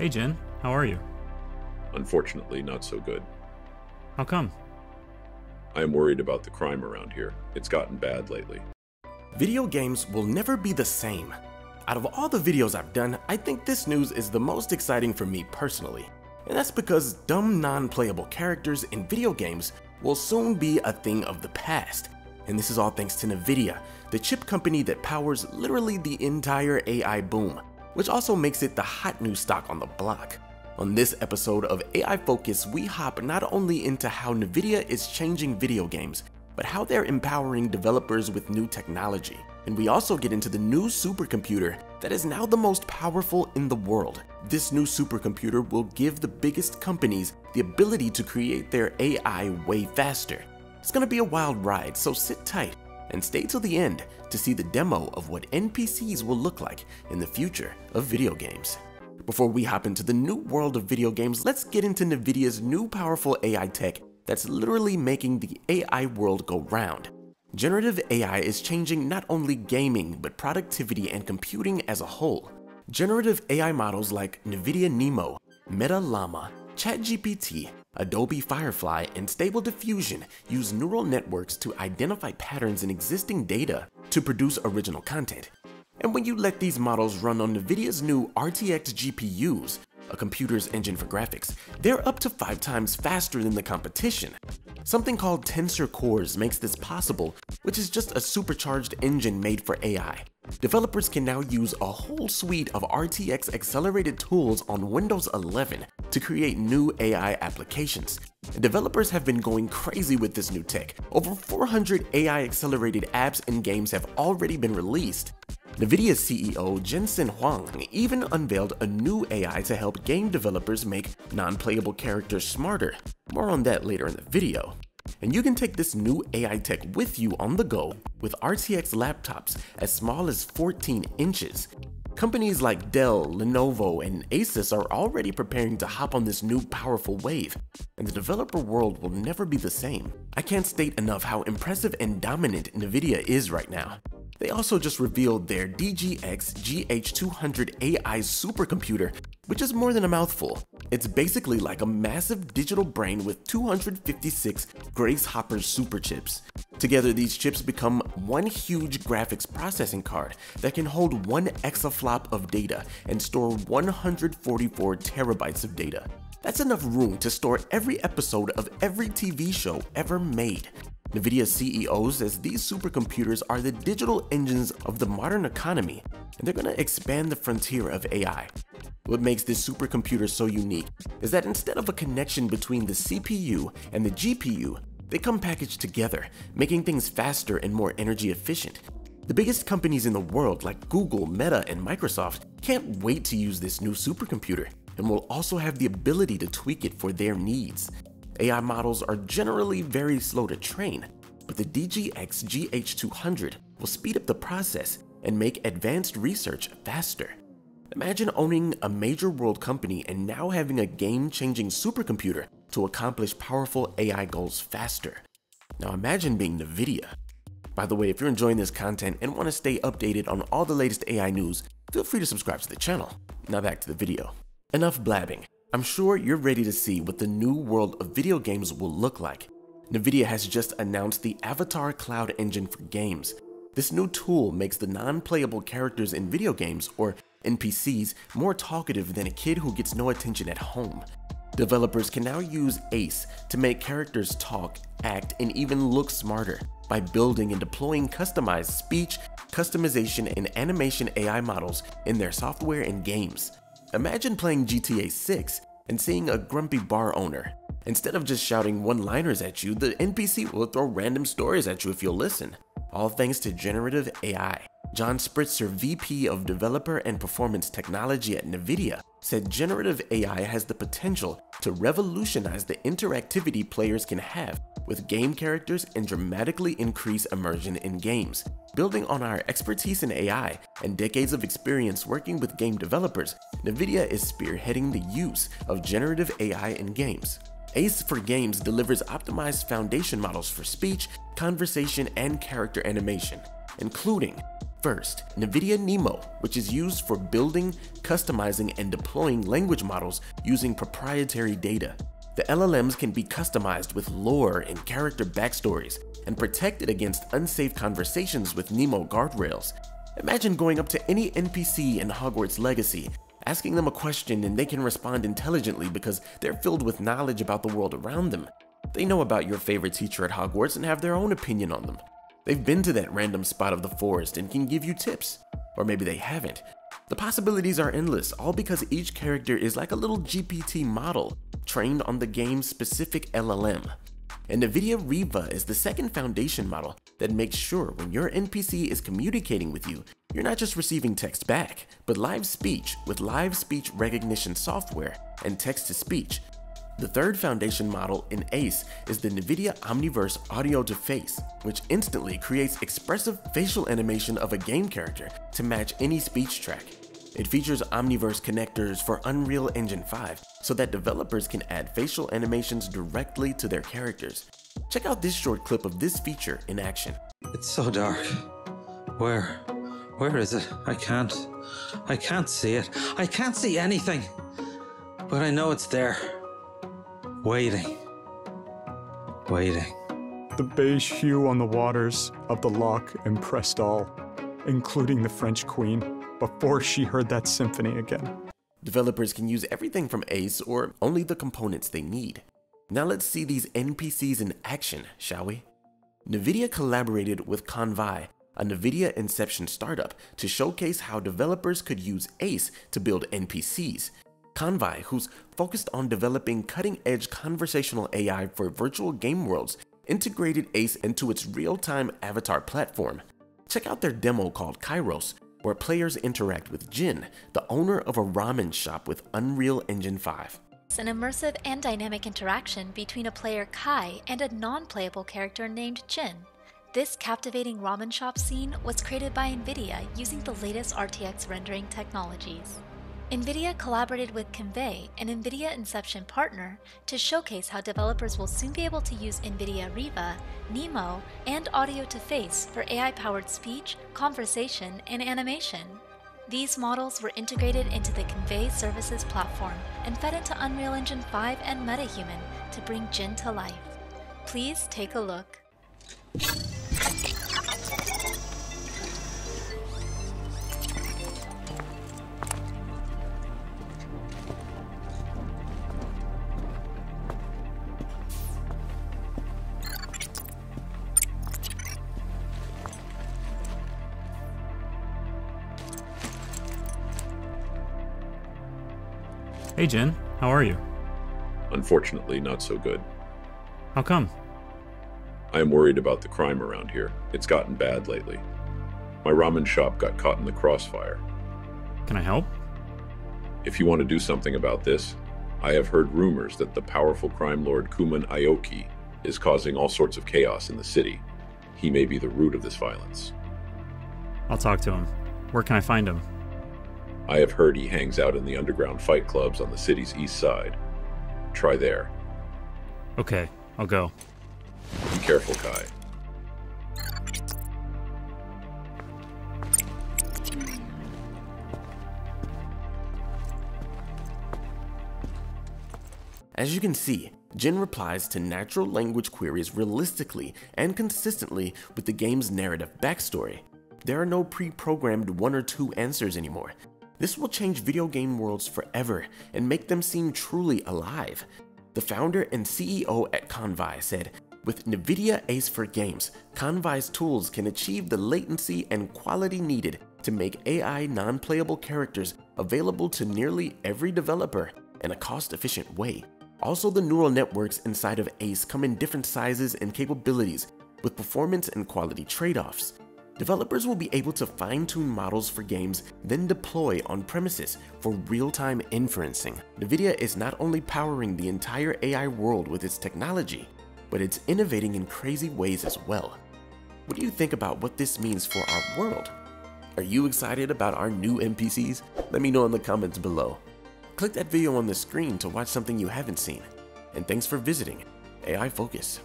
Hey Jen, how are you? Unfortunately, not so good. How come? I am worried about the crime around here. It's gotten bad lately. Video games will never be the same. Out of all the videos I've done, I think this news is the most exciting for me personally. And that's because dumb, non-playable characters in video games will soon be a thing of the past. And this is all thanks to NVIDIA, the chip company that powers literally the entire AI boom, which also makes it the hot new stock on the block. On this episode of AI Focus, we hop not only into how NVIDIA is changing video games, but how they're empowering developers with new technology. And we also get into the new supercomputer that is now the most powerful in the world. This new supercomputer will give the biggest companies the ability to create their AI way faster. It's gonna be a wild ride, so sit tight and stay till the end to see the demo of what NPCs will look like in the future of video games. Before we hop into the new world of video games, let's get into NVIDIA's new powerful AI tech that's literally making the AI world go round. Generative AI is changing not only gaming, but productivity and computing as a whole. Generative AI models like NVIDIA NeMo, Meta Llama, ChatGPT, Adobe Firefly, and Stable Diffusion use neural networks to identify patterns in existing data to produce original content. And when you let these models run on NVIDIA's new RTX GPUs, a computer's engine for graphics, they're up to 5 times faster than the competition. Something called Tensor Cores makes this possible, which is just a supercharged engine made for AI. Developers can now use a whole suite of RTX accelerated tools on Windows 11 to create new AI applications. Developers have been going crazy with this new tech. Over 400 AI accelerated apps and games have already been released. NVIDIA CEO Jensen Huang even unveiled a new AI to help game developers make non-playable characters smarter. More on that later in the video. And you can take this new AI tech with you on the go with RTX laptops as small as 14 inches. Companies like Dell, Lenovo, and Asus are already preparing to hop on this new powerful wave, and the developer world will never be the same. I can't state enough how impressive and dominant NVIDIA is right now. They also just revealed their DGX GH200 AI supercomputer, which is more than a mouthful. It's basically like a massive digital brain with 256 Grace Hopper superchips. Together, these chips become one huge graphics processing card that can hold 1 exaflop of data and store 144 terabytes of data. That's enough room to store every episode of every TV show ever made. NVIDIA CEO says these supercomputers are the digital engines of the modern economy, and they're going to expand the frontier of AI. What makes this supercomputer so unique is that instead of a connection between the CPU and the GPU, they come packaged together, making things faster and more energy efficient. The biggest companies in the world like Google, Meta, and Microsoft can't wait to use this new supercomputer, and will also have the ability to tweak it for their needs. AI models are generally very slow to train, but the DGX GH200 will speed up the process and make advanced research faster. Imagine owning a major world company and now having a game-changing supercomputer to accomplish powerful AI goals faster. Now imagine being NVIDIA. By the way, if you're enjoying this content and want to stay updated on all the latest AI news, feel free to subscribe to the channel. Now back to the video. Enough blabbing. I'm sure you're ready to see what the new world of video games will look like. NVIDIA has just announced the Avatar Cloud Engine for games. This new tool makes the non-playable characters in video games, or NPCs, more talkative than a kid who gets no attention at home. Developers can now use ACE to make characters talk, act, and even look smarter by building and deploying customized speech, customization, and animation AI models in their software and games. Imagine playing GTA 6 and seeing a grumpy bar owner. Instead of just shouting one-liners at you, the NPC will throw random stories at you if you'll listen. All thanks to generative AI. John Spritzer, VP of Developer and Performance Technology at NVIDIA, said generative AI has the potential to revolutionize the interactivity players can have with game characters and dramatically increase immersion in games. Building on our expertise in AI and decades of experience working with game developers, NVIDIA is spearheading the use of generative AI in games. ACE for Games delivers optimized foundation models for speech, conversation, and character animation, including First, NVIDIA NeMo, which is used for building, customizing, and deploying language models using proprietary data. The LLMs can be customized with lore and character backstories, and protected against unsafe conversations with NeMo guardrails. Imagine going up to any NPC in Hogwarts Legacy, asking them a question, and they can respond intelligently because they're filled with knowledge about the world around them. They know about your favorite teacher at Hogwarts and have their own opinion on them. They've been to that random spot of the forest and can give you tips. Or maybe they haven't. The possibilities are endless, all because each character is like a little GPT model, trained on the game's specific LLM. And NVIDIA Riva is the second foundation model that makes sure when your NPC is communicating with you, you're not just receiving text back, but live speech with live speech recognition software and text-to-speech. The third foundation model in ACE is the NVIDIA Omniverse Audio to Face, which instantly creates expressive facial animation of a game character to match any speech track. It features Omniverse connectors for Unreal Engine 5 so that developers can add facial animations directly to their characters. Check out this short clip of this feature in action. It's so dark. Where is it? I can't see it. I can't see anything, but I know it's there. Waiting. The beige hue on the waters of the loch impressed all, including the French Queen, before she heard that symphony again. Developers can use everything from ACE or only the components they need. Now let's see these NPCs in action, shall we? NVIDIA collaborated with Convai, a NVIDIA Inception startup, to showcase how developers could use ACE to build NPCs. Convai, who's focused on developing cutting-edge conversational AI for virtual game worlds, integrated ACE into its real-time avatar platform. Check out their demo called Kairos, where players interact with Jin, the owner of a ramen shop with Unreal Engine 5. It's an immersive and dynamic interaction between a player Kai and a non-playable character named Jin. This captivating ramen shop scene was created by NVIDIA using the latest RTX rendering technologies. NVIDIA collaborated with Convai, an NVIDIA Inception partner, to showcase how developers will soon be able to use NVIDIA Riva, NeMo, and Audio to Face for AI-powered speech, conversation, and animation. These models were integrated into the Convai services platform and fed into Unreal Engine 5 and MetaHuman to bring Jin to life. Please take a look. Hey Jin, how are you? Unfortunately, not so good. How come? I am worried about the crime around here. It's gotten bad lately. My ramen shop got caught in the crossfire. Can I help? If you want to do something about this, I have heard rumors that the powerful crime lord Kuman Aoki is causing all sorts of chaos in the city. He may be the root of this violence. I'll talk to him. Where can I find him? I have heard he hangs out in the underground fight clubs on the city's east side. Try there. Okay, I'll go. Be careful, Kai. As you can see, Jin replies to natural language queries realistically and consistently with the game's narrative backstory. There are no pre-programmed one or two answers anymore. This will change video game worlds forever and make them seem truly alive. The founder and CEO at Convai said, "With NVIDIA ACE for games, Convai's tools can achieve the latency and quality needed to make AI non-playable characters available to nearly every developer in a cost-efficient way." Also, the neural networks inside of ACE come in different sizes and capabilities with performance and quality trade-offs. Developers will be able to fine-tune models for games, then deploy on premises for real-time inferencing. NVIDIA is not only powering the entire AI world with its technology, but it's innovating in crazy ways as well. What do you think about what this means for our world? Are you excited about our new NPCs? Let me know in the comments below. Click that video on the screen to watch something you haven't seen. And thanks for visiting AI Focus.